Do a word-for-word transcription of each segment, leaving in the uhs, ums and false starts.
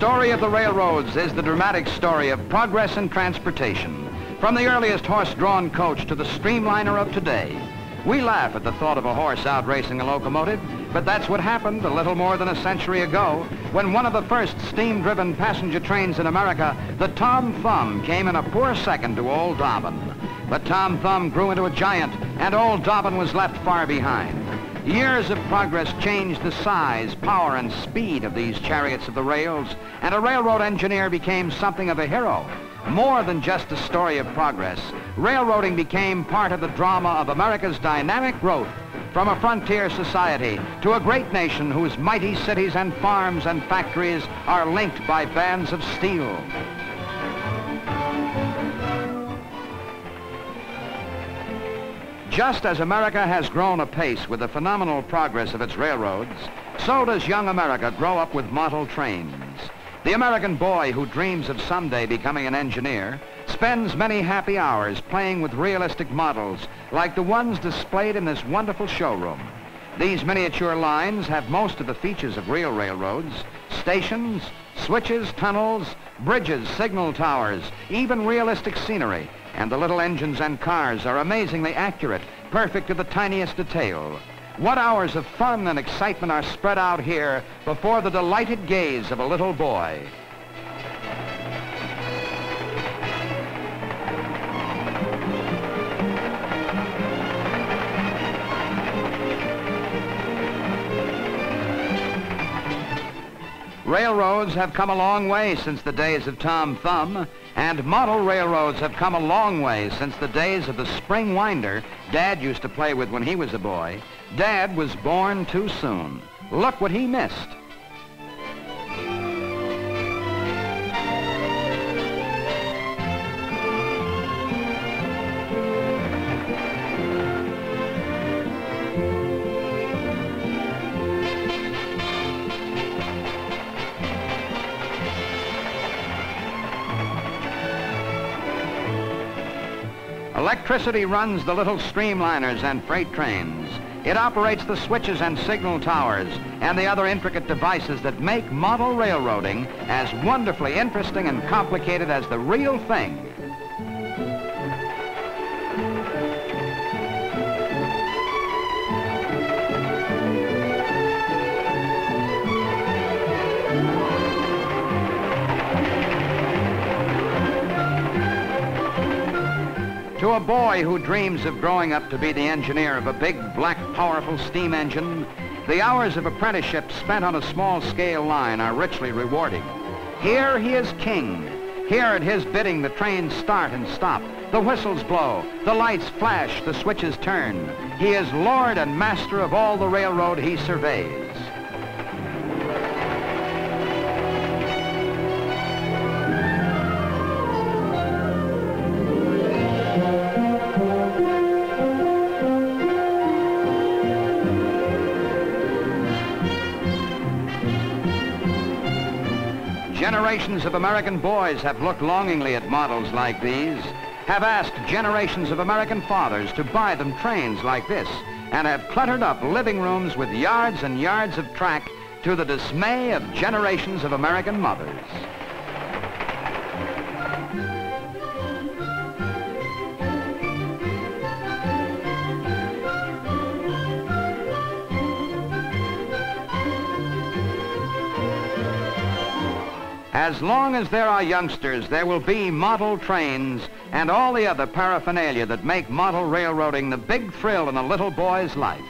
story of the railroads is the dramatic story of progress in transportation. From the earliest horse-drawn coach to the streamliner of today. We laugh at the thought of a horse outracing a locomotive, but that's what happened a little more than a century ago when one of the first steam-driven passenger trains in America, the Tom Thumb, came in a poor second to Old Dobbin. But Tom Thumb grew into a giant, and Old Dobbin was left far behind. Years of progress changed the size, power, and speed of these chariots of the rails, and a railroad engineer became something of a hero. More than just a story of progress, railroading became part of the drama of America's dynamic growth, from a frontier society to a great nation whose mighty cities and farms and factories are linked by bands of steel. Just as America has grown apace with the phenomenal progress of its railroads, so does young America grow up with model trains. The American boy who dreams of someday becoming an engineer spends many happy hours playing with realistic models like the ones displayed in this wonderful showroom. These miniature lines have most of the features of real railroads: stations, switches, tunnels, bridges, signal towers, even realistic scenery, and the little engines and cars are amazingly accurate, perfect to the tiniest detail. What hours of fun and excitement are spread out here before the delighted gaze of a little boy. Railroads have come a long way since the days of Tom Thumb, and model railroads have come a long way since the days of the spring winder Dad used to play with when he was a boy. Dad was born too soon. Look what he missed. Electricity runs the little streamliners and freight trains. It operates the switches and signal towers and the other intricate devices that make model railroading as wonderfully interesting and complicated as the real thing. To a boy who dreams of growing up to be the engineer of a big, black, powerful steam engine, the hours of apprenticeship spent on a small-scale line are richly rewarding. Here he is king. Here at his bidding, the trains start and stop, the whistles blow, the lights flash, the switches turn. He is lord and master of all the railroad he surveys. Generations of American boys have looked longingly at models like these, have asked generations of American fathers to buy them trains like this, and have cluttered up living rooms with yards and yards of track to the dismay of generations of American mothers. As long as there are youngsters, there will be model trains and all the other paraphernalia that make model railroading the big thrill in a little boy's life.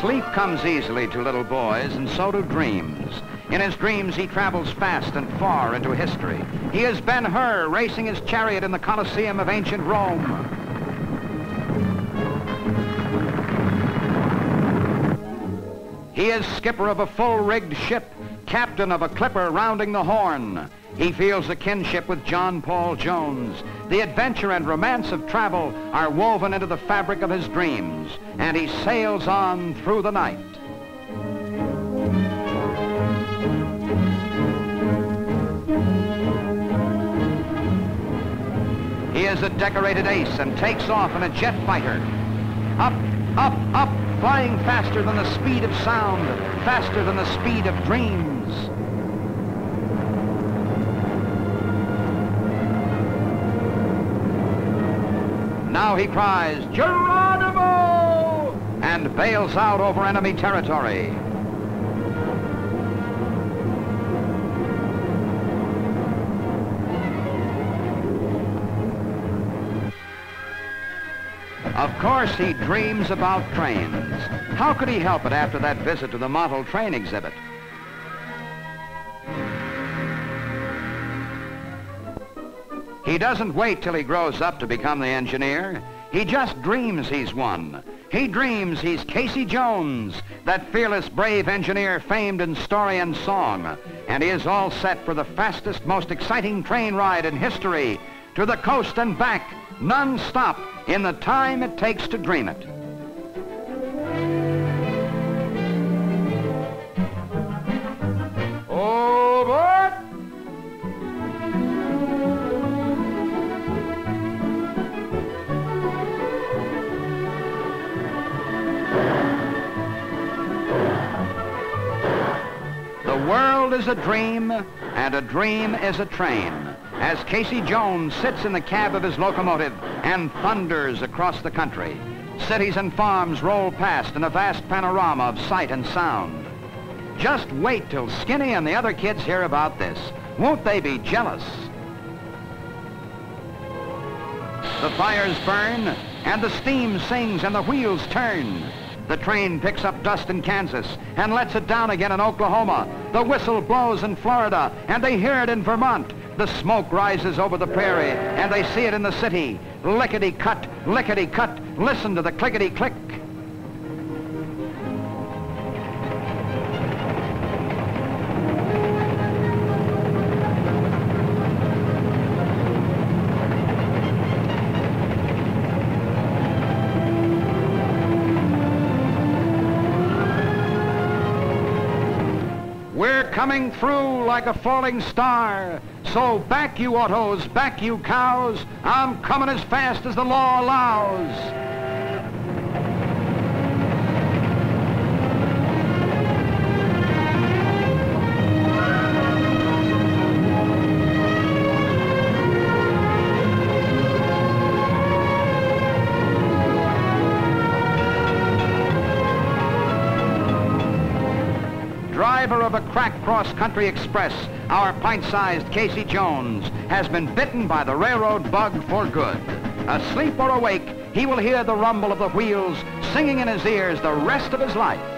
Sleep comes easily to little boys, and so do dreams. In his dreams, he travels fast and far into history. He is Ben-Hur racing his chariot in the Colosseum of ancient Rome. He is skipper of a full-rigged ship, captain of a clipper rounding the Horn. He feels a kinship with John Paul Jones. The adventure and romance of travel are woven into the fabric of his dreams, and he sails on through the night. is a decorated ace and takes off in a jet fighter. Up, up, up, flying faster than the speed of sound, faster than the speed of dreams. Now he cries, Geronimo! And bails out over enemy territory. Of course, he dreams about trains. How could he help it after that visit to the model train exhibit? He doesn't wait till he grows up to become the engineer. He just dreams he's one. He dreams he's Casey Jones, that fearless, brave engineer famed in story and song. And he is all set for the fastest, most exciting train ride in history, to the coast and back, non-stop, in the time it takes to dream it. Over! The world is a dream, and a dream is a train, as Casey Jones sits in the cab of his locomotive and thunders across the country. Cities and farms roll past in a vast panorama of sight and sound. Just wait till Skinny and the other kids hear about this. Won't they be jealous? The fires burn, and the steam sings, and the wheels turn. The train picks up dust in Kansas and lets it down again in Oklahoma. The whistle blows in Florida, and they hear it in Vermont. The smoke rises over the prairie, and they see it in the city. Lickety-cut, lickety-cut, listen to the clickety-click. We're coming through like a falling star. So back you autos, back you cows, I'm coming as fast as the law allows. Driver of a crack cross-country express, our pint-sized Casey Jones has been bitten by the railroad bug for good. Asleep or awake, he will hear the rumble of the wheels singing in his ears the rest of his life.